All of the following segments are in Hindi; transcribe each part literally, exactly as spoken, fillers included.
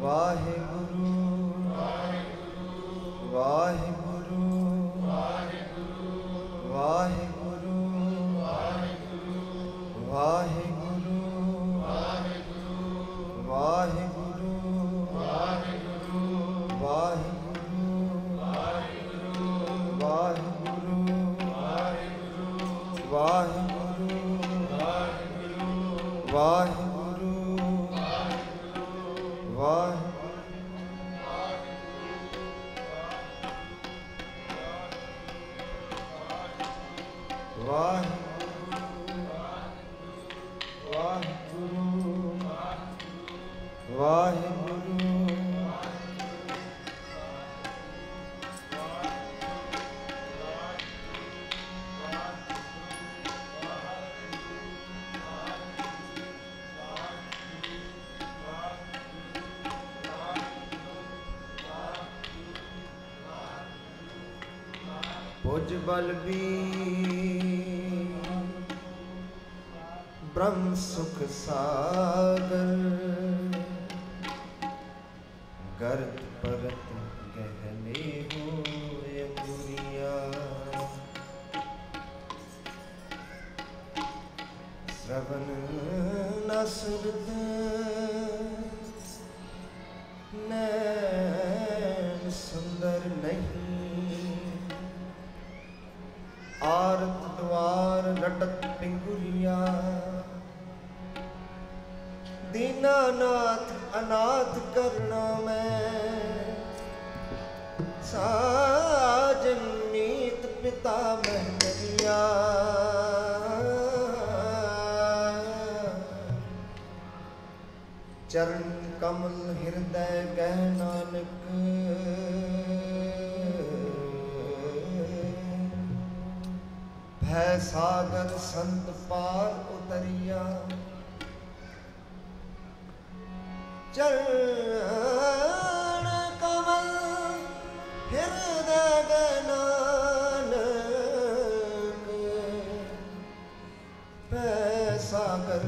वाह गुरु वाह गुरु वाह गुरु वाह गुरु वाह गुरु वाह गुरु वाह गुरु वाह गुरु वाह गुरु वाह गुरु वाह गुरु वाह गुरु वाह गुरु वाह गुरु वाह गुरु वाह गुरु वाह वाह वाह गुरु वाह गुरु भुज बल भी ब्रह्म सुख सागर गर्द परत गहने हो यमुनिया श्रवण न सुरत नैन सुंदर नहीं आरत द्वार लटक पिंगुरिया दीनानाथ अनाथ करना मैं साजन मीत पिता महरिया चरण कमल हृदय गह नानक भय सागर संत पार उतरिया चरण कमल हृदय नानक पैसागर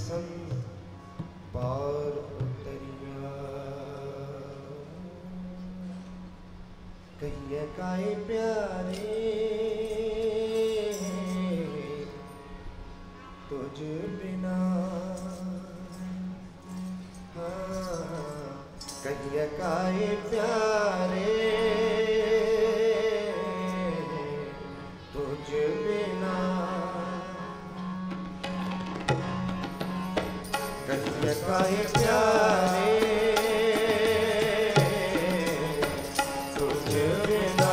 संत पार उतरिया कहिए काए प्यारे तुझ बिना कहिए काए प्यारे तुझ बिना कहिए काए प्यारे तुझ बिना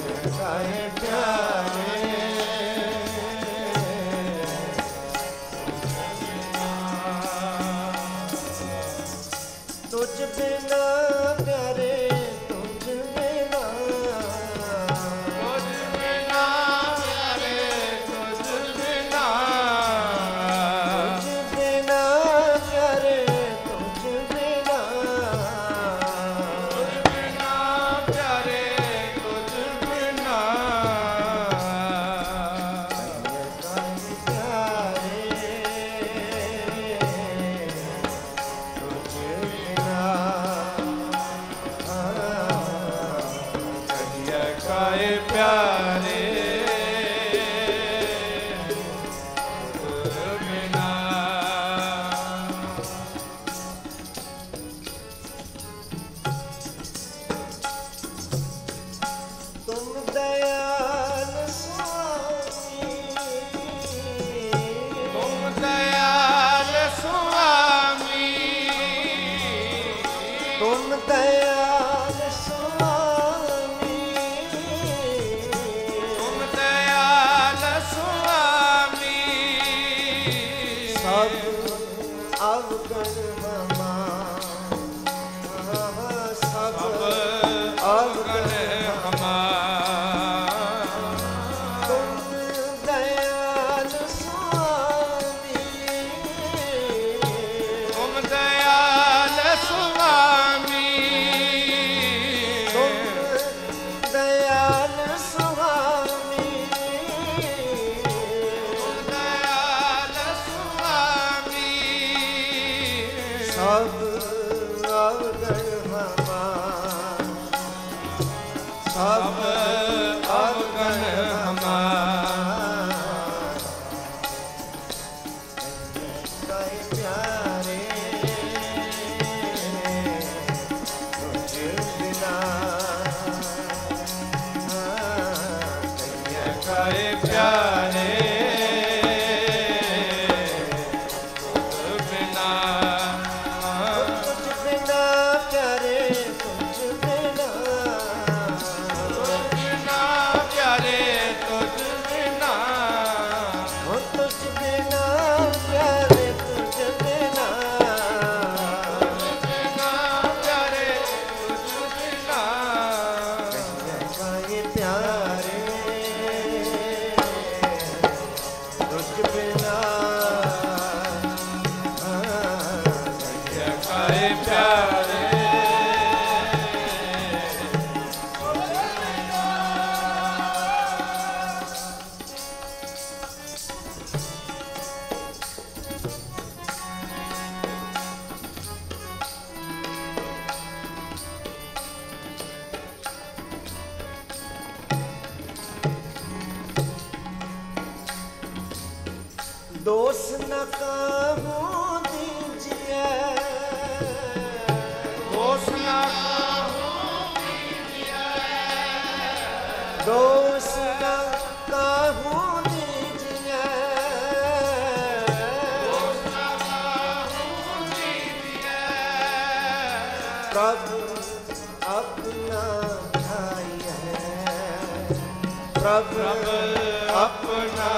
कहिए काए प्यारे सब अवगन हमारा सब अवगन हमारा काहे प्यारे तुझे बिना काहे प्यारे दोष न कहूँ दीजिए दोष न कहूँ दीजिए दोष न कहूँ दीजिए दोष न कहूँ दीजिए प्रभु अपना भाई है प्रभु अपना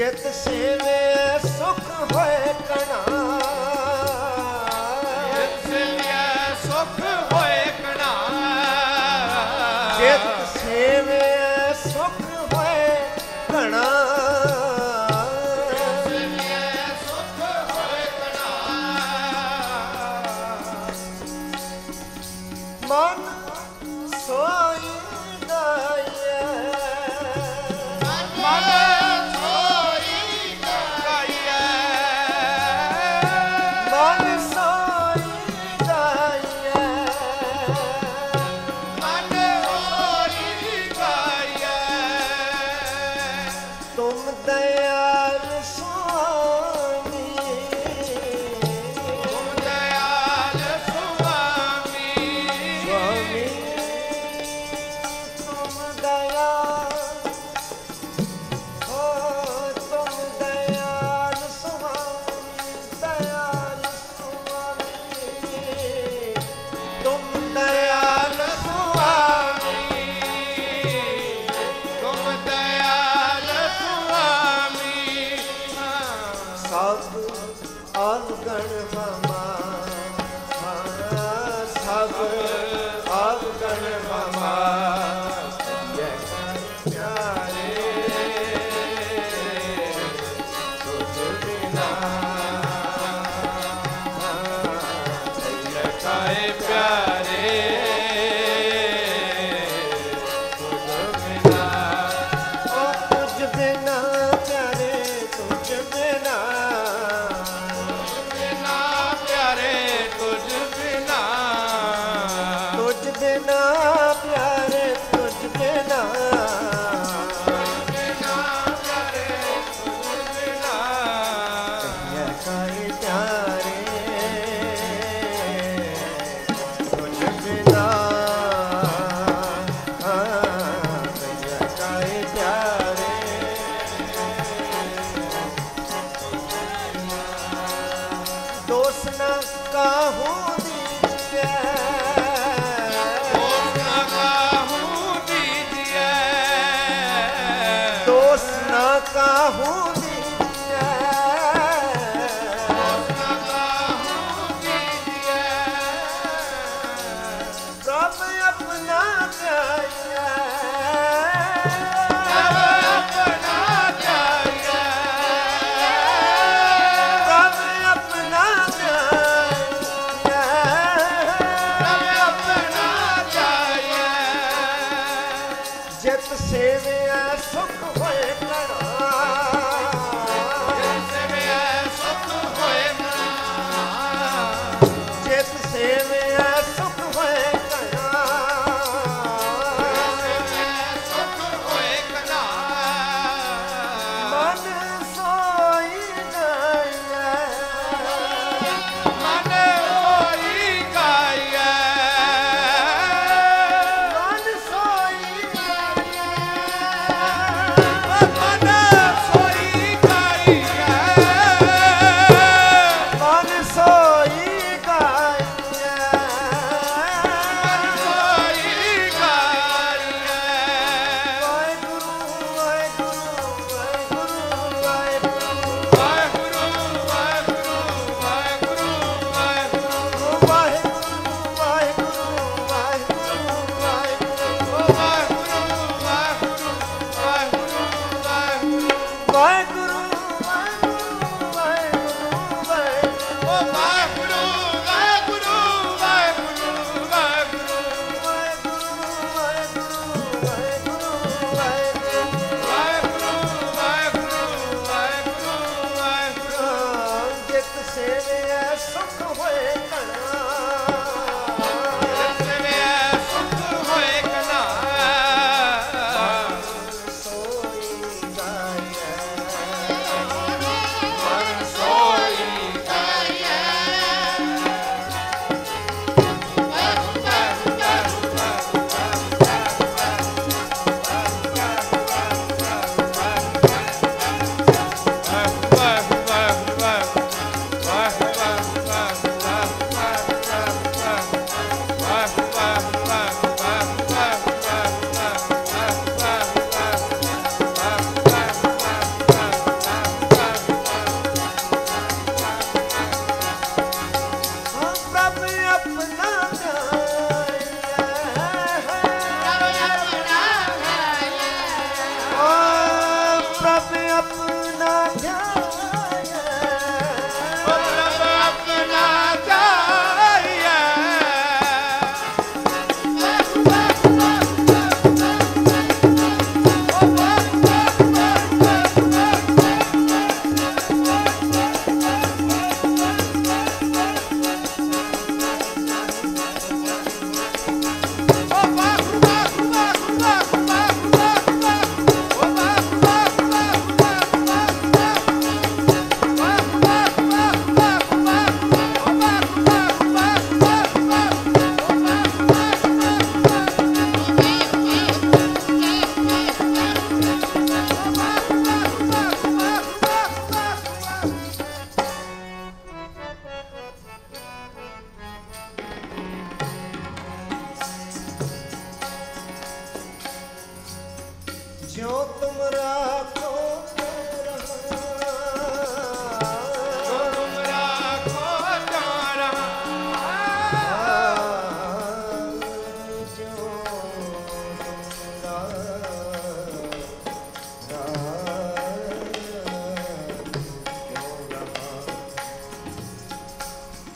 जित सेवे सुख होए कणा जित सेवे सुख होए कणा जित सेवे सुख होए कणा जित सेवे सुख होए कणा मन सोई दाइए मन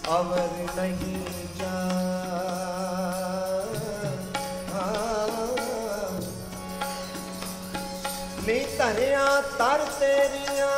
अवर नहीं मी धनिया तर तेरिया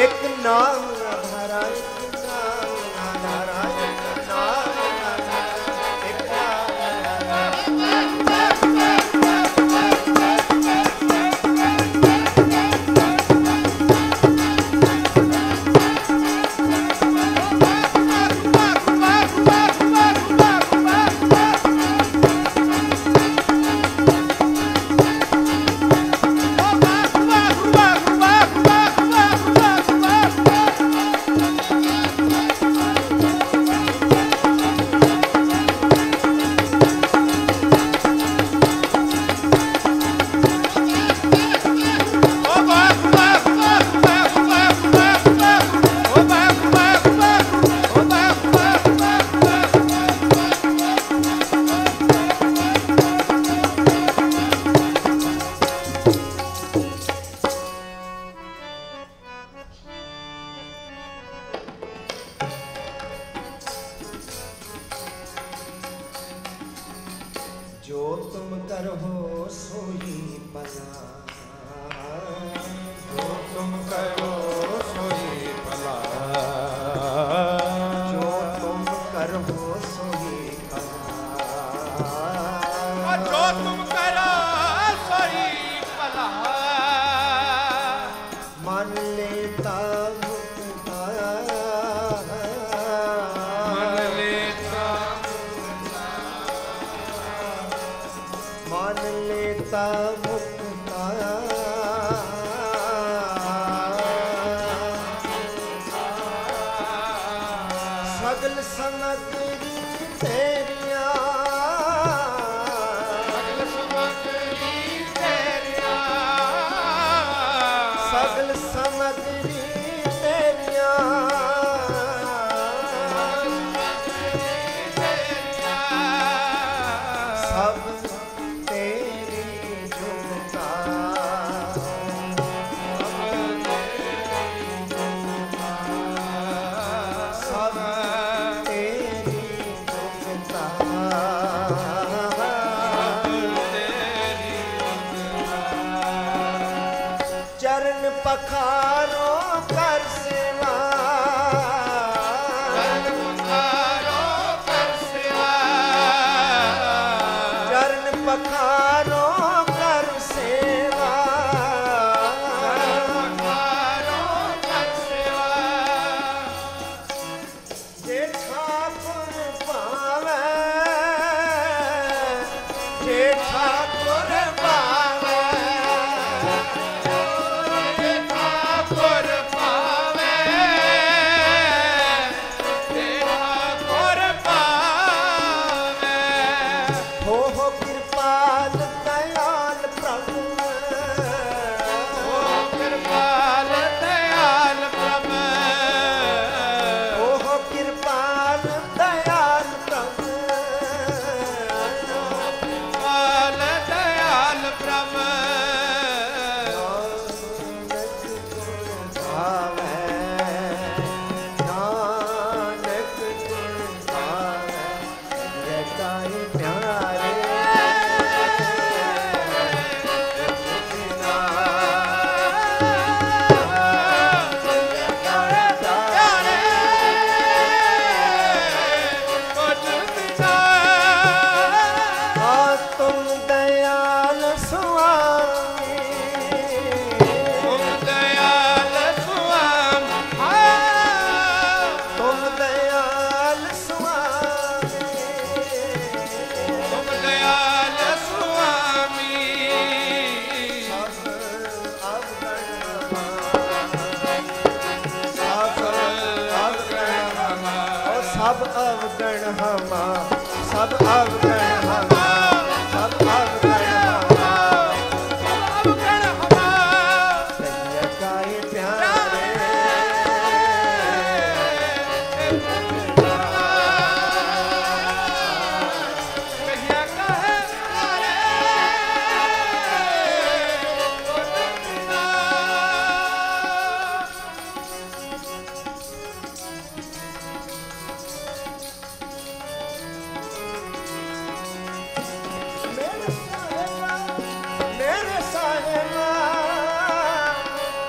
एक एक नाम हरा एक नाम हरा एक नाम हरा एक नाम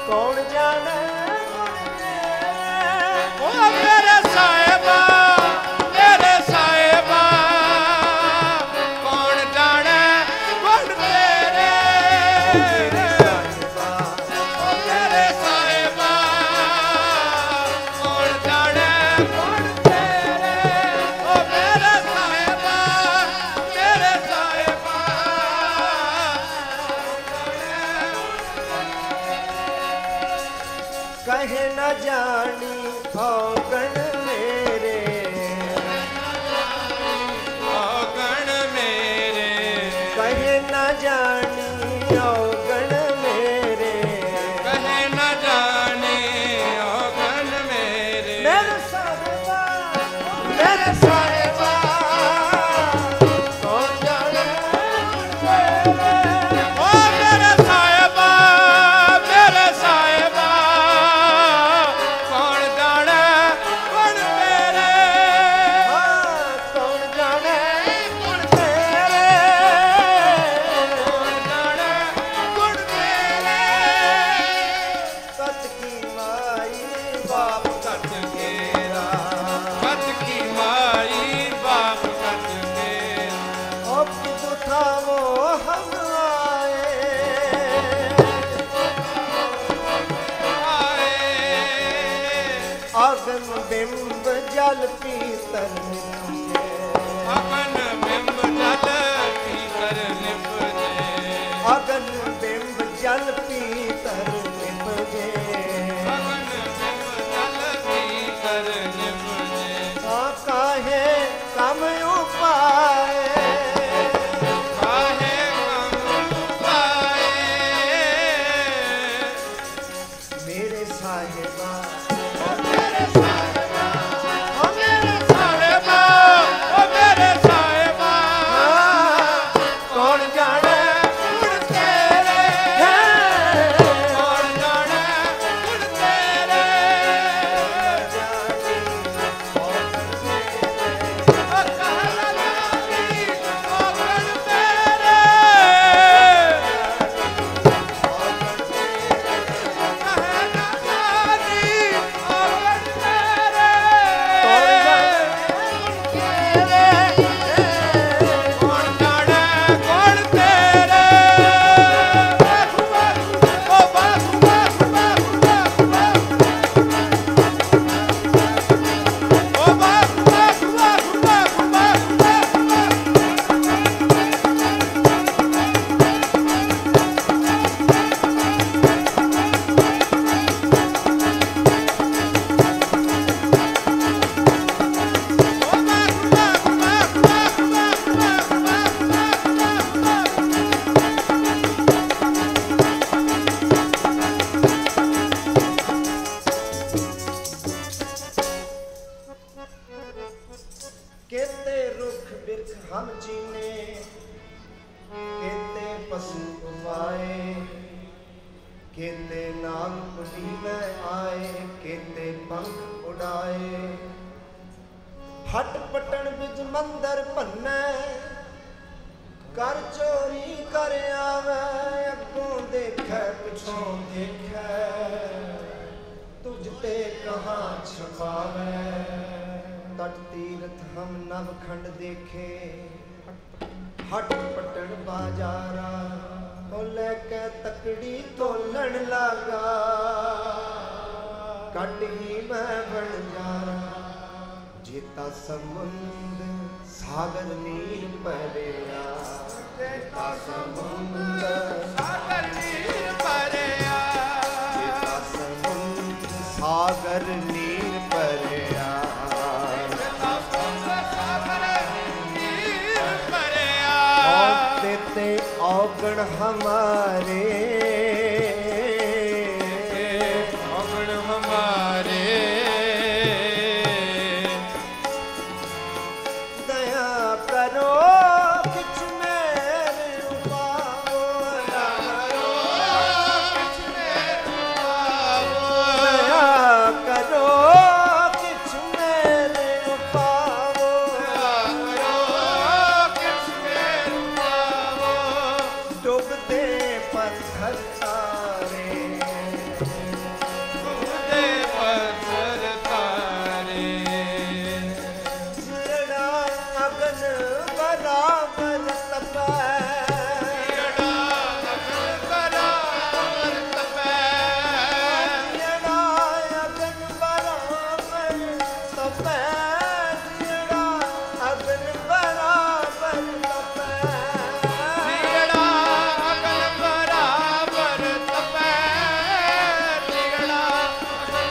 कौन जाने कह न जानी औगण मेरे, औगण मेरे कह न जानी औगण मेरे, कह न जानी औगण मेरे। मेरे साहिबा, मेरे साहिबा कौन जाने मेरे, ओ मेरे साहिबा, मेरे साहिबा कौन जाने कौन मेरे, कौन जाने कौन मेरे, कौन जाने कौन मेरे। सच की माई बाप सच घेरा, सच की माई बाप सच घेरा, अब तो था वो हम आए, आए अगन बिंब जल पीतल निपजे, अगन बिंब जल पीतर निपजे, अगन बिंब जल पीतर निपजे, अगन बिंब जल पीतर निपजे। आ काहे कम उपाय, काहे कम उपाय। मेरे साहिबा, ओ मेरे साहिबा, ओ मेरे साहिबा, ओ मेरे साहिबा कौन जाने कौन तेरे, कौन जाने कौन तेरे। ओ कहना जानी औगण मेरे, कहना जानी औगण मेरे, कौन जाने कौन जाने कौन तेरे। बासु बासु, ओ बासु बासु बासु बासु बासु, ओ बासु बासु बासु बासु बासु बासु। केते रुख बिरख हम जीने, केते पशु उपाए, केते नाम उठीले आए, केते पंख उड़ाए। हट पटन बिच मंदर भन्ने, कर चोरी कर आवे, अगों देखे पिछों देखे, तुझ ते कहाँ छुपावे। तट तीर्थ हम नवखंड देखे, हट पटन बाजारा, ओ लेके तकड़ी तोलन लागा, कट ही मैं बन जारा। जेता समुंद सागर नीर परेया, जेता समुंद सागर नीर परेया, जेता समुंद सागर नीर परेया, ते औगण हमारे, ते औगण हमारे। दया करो किछ मेरे उपावो, दया करो किछ मेरे उपावो, दया करो किछ मेरे उपावो, दया करो किछ मेरे उपावो। डूबते पत्थर सारे, डूबते पत्थर तारे, सिरड़ा अगन बराबर तपे, सिरड़ा अगन बराबर तपे, सिरड़ा अगन बराबर तपे, सिरड़ा अगन बराबर तपे। तिगड़ा अगन बराबर तपे, तिगड़ा अगन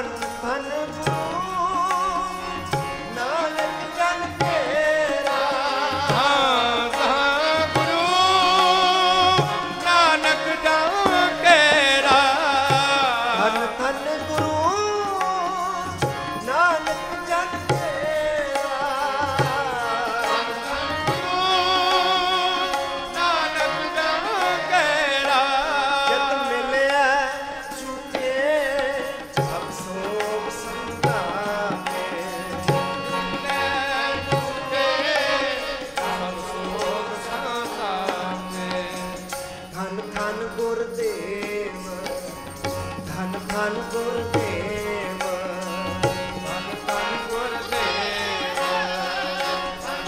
भन भन नानक जन तेरा। हाँ हाँ गुरु नानक जन तेरा। भन भन गुरु नानक जन तेरा। भन भन गुरु नानक जन तेरा। जत मिलया चुके अब सोप संता में। धन धन गुरुदेव धन धन गुरुदेव धन धन गुरुदेव धन धन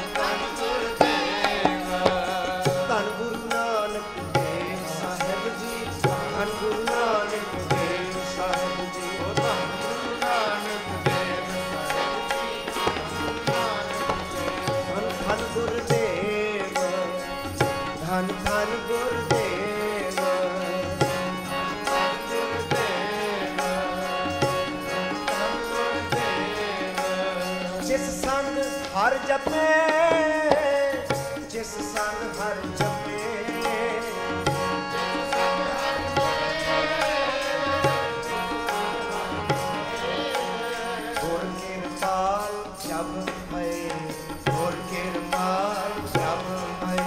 गुरुदेव धन गुरु नानक देव साहेब जी। धन गुरु नानक देव साहेब जी। धन गुरु नानक देव साहेब जी। धन धन गुरुदेव धन धन गुरुदेव जिस संग हर जपे जिस संग हर जपे गुर किरपाल जब भय गुर किरपाल जब भय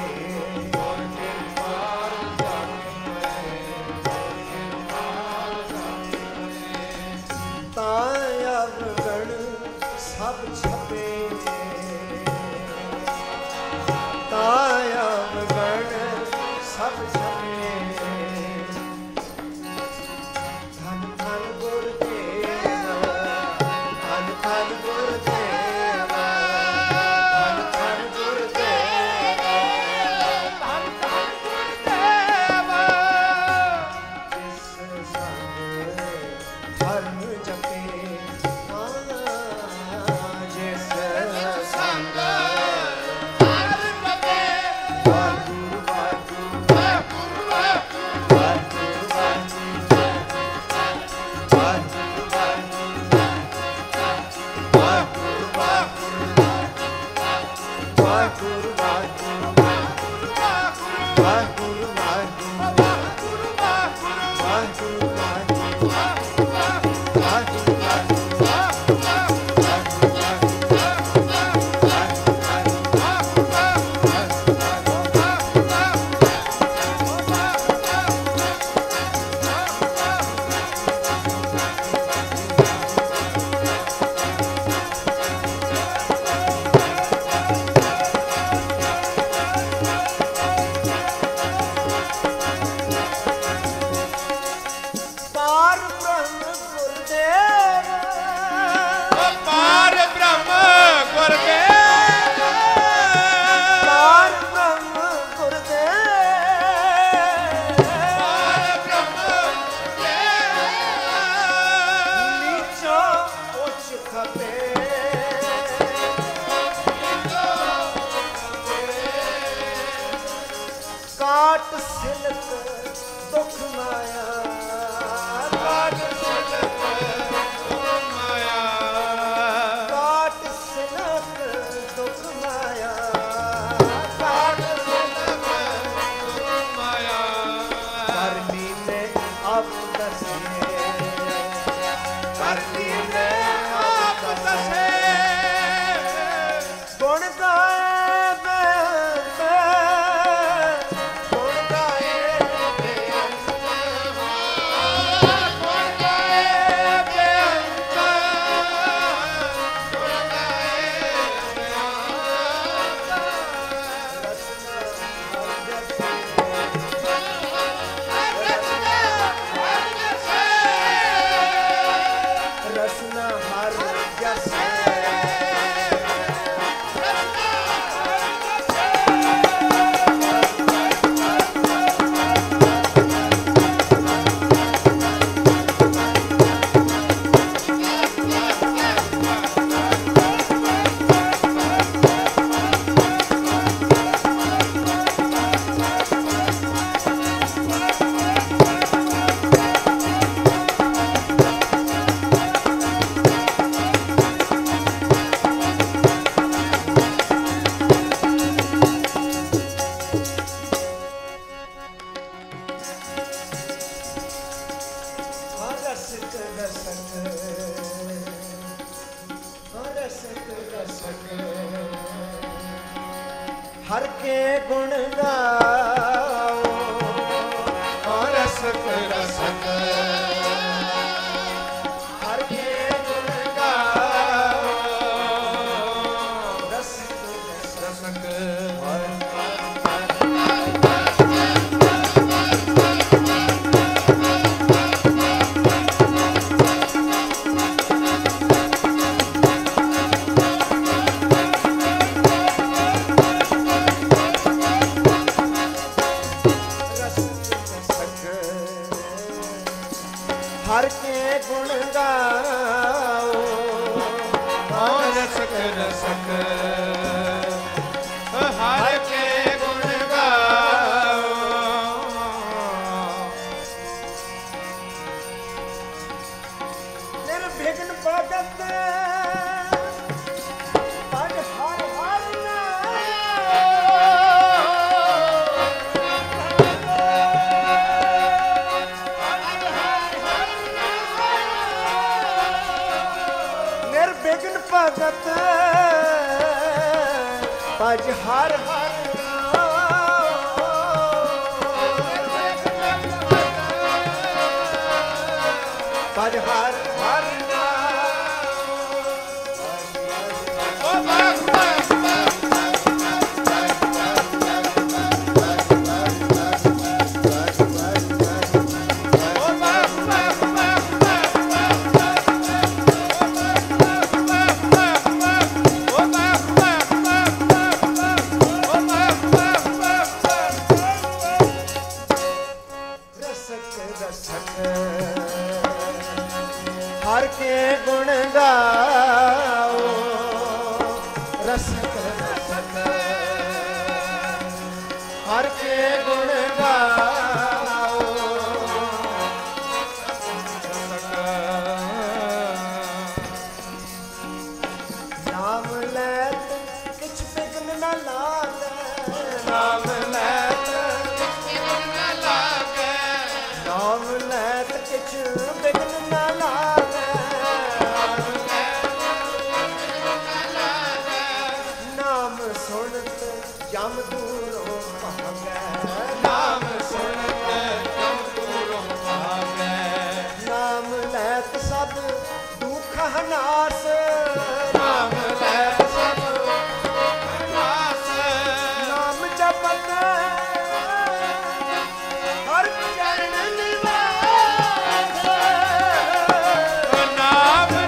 गुर किरपाल जब भय गुर किरपाल जब भय ताय अवगण सब छपे ताय अवगण सब छपे। धन धन गुरुदेव धन धन गुरुदेव धन धन गुरुदेव धन धन गुरुदेव जिस संग धर्म जपे हाँ, जिस संग धर्म जपे। वाह गुरु वाह गुरु वाह गुरु वाह गुरु वाह गुरु वाह गुरु वाह गुरु वाह गुरु वाह गुरु वाह गुरु वाह गुरु वाह गुरु वाह गुरु वाह गुरु वाह गुरु वाह गुरु वाह गुरु वाह गुरु पार ब्रह्म गुरुदेव पार ब्रह्म गुरुदेव पार ब्रह्म गुरुदेव पार ब्रह्म गुरुदेव नीचो उच्च खपे काट सिलक दुख माया काट सिलक दुख माया काट सिलक दुख माया काट सिलक दुख माया करनी में अब दसे करनी में अब दसे गुण गाए बेअंत गुण गाए बेअंत गुण गाए बेअंत गुण गाए बेअंत रसना रसक रसक रसक रसक हर के गुण गाओ रसक रसक हर के गुण गाओ रसक रसक हर के गुण गाओ रसक रसक हर के गुण गाओ निर्विघ्न भगत पद हर हर भगत पज हर हर पज हर हर हर के गुण गाओ रसक रसक हर के गुण गाओ रसक नाम लैत किछ बिघ्न न लागे नाम लैत किछ बिघ्न न लागे नाम लैत किछ बिघ्न न लागे नाम दूरों भागै नाम सुनते जम दूरों भागै नाम लैत सब दुख हनास नाम लैत सब दुख हनास नाम जपत हर चरण निवास नाम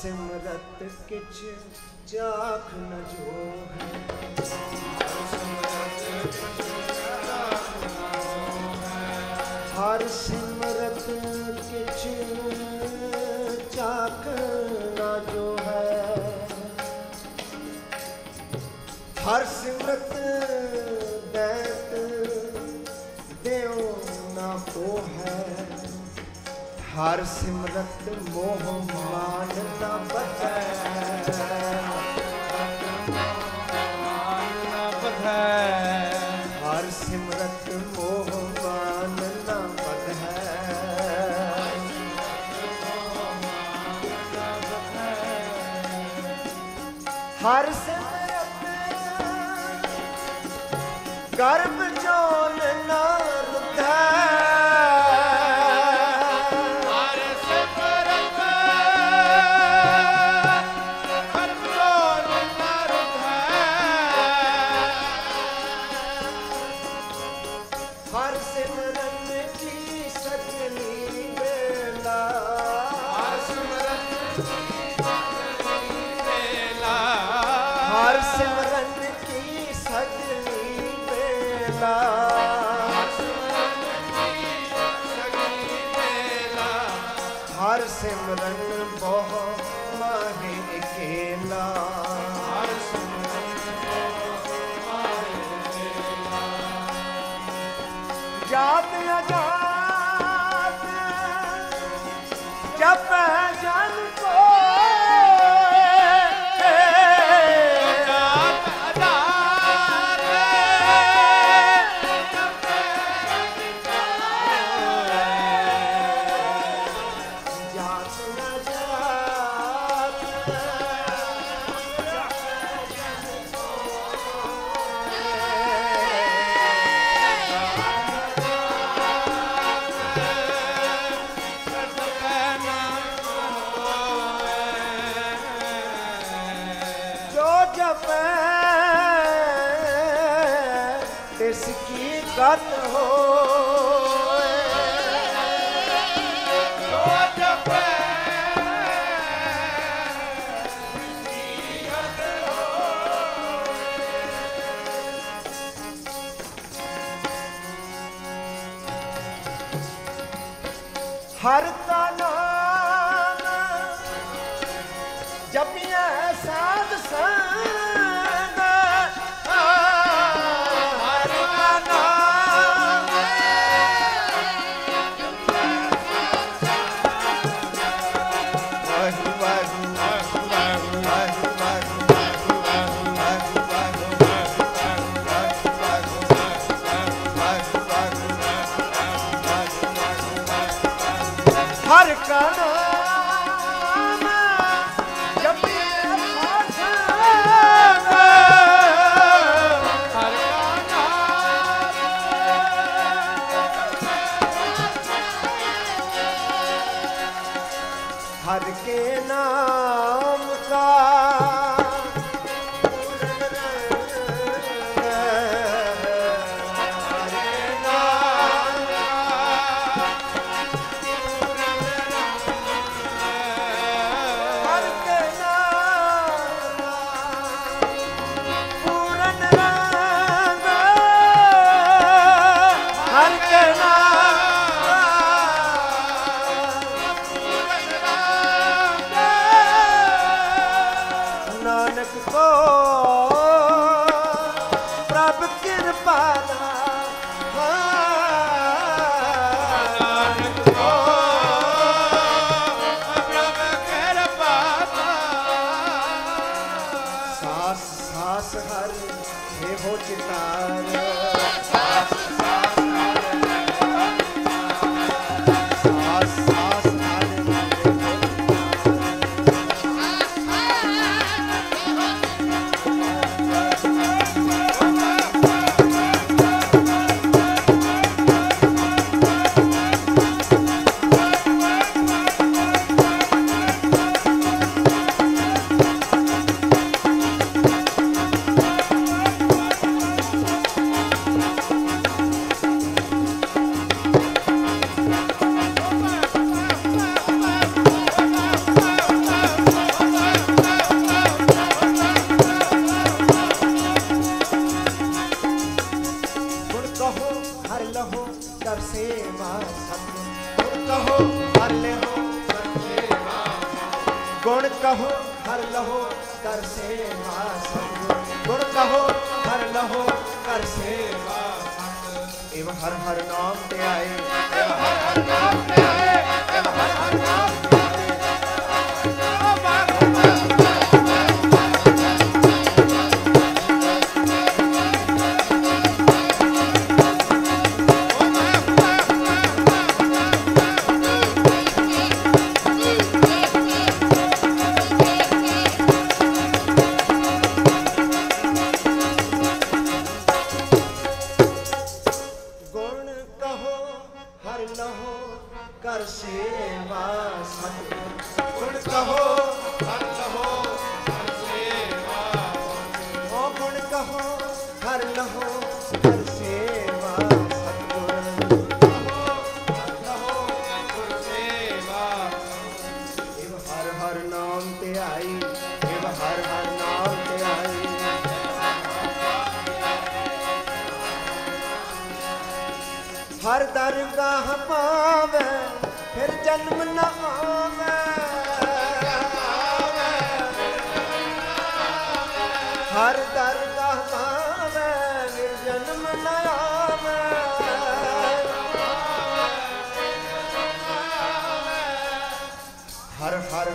सिमरत किछ जाख न जोग, हर सिमरत किछ जाख न जो है, हर सिमरत दैत देव ना को है, हर सिमरत मोह मान ना बधै, हर सिमरत मोह मान ना बधै, हर सिमरत गर्भ जोन ना रुधै, हर सिमरन बहु मारे अकेला, हर सिमरन जात अजात जप जन को, इसकी गत हो हर ताना जपिया साध सा, हर का नाम जपिए साध, हर का नाम हर के नाम का नानक को प्रभ कृपाला, नानक को प्रभ कृपाला, सास सास हर हे हो चितार, हर लहो कर सेवा संग गुर कहो हर लहो कर सेवा संग एव हर हर नाम ते आए एव हर हर नाम ते आए एव हर हर नाम ते आए नाम जन्म ना आवे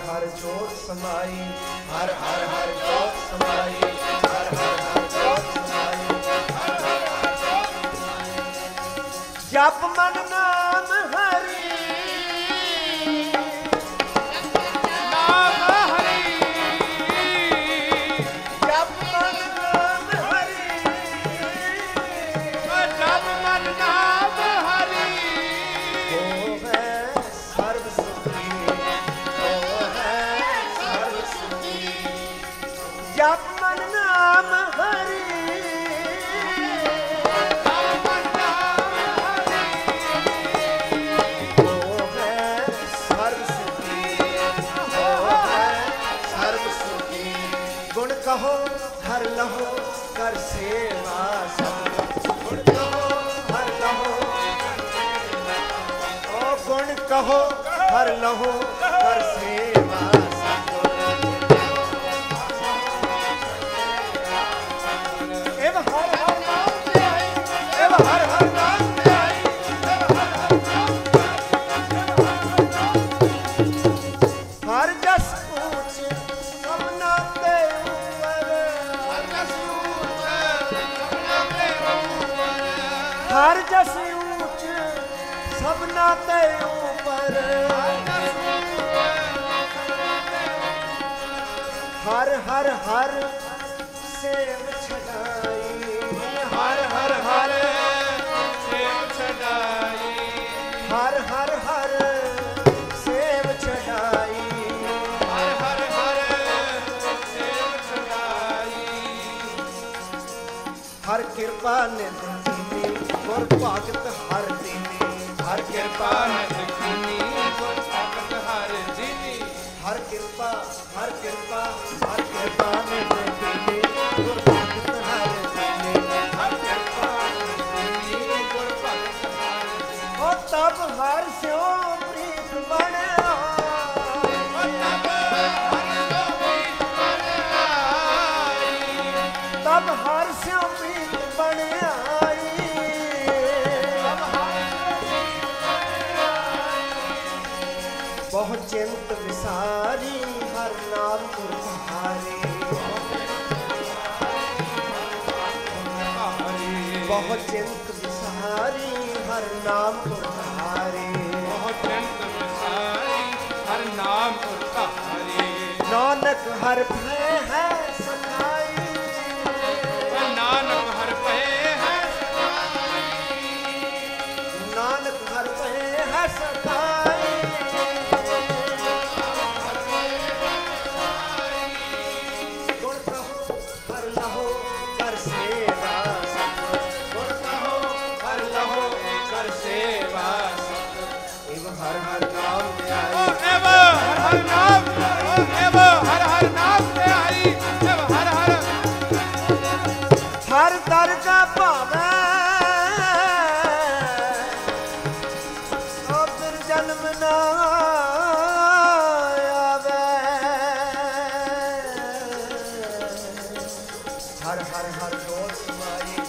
हर हर हर जोत तुम्हारी।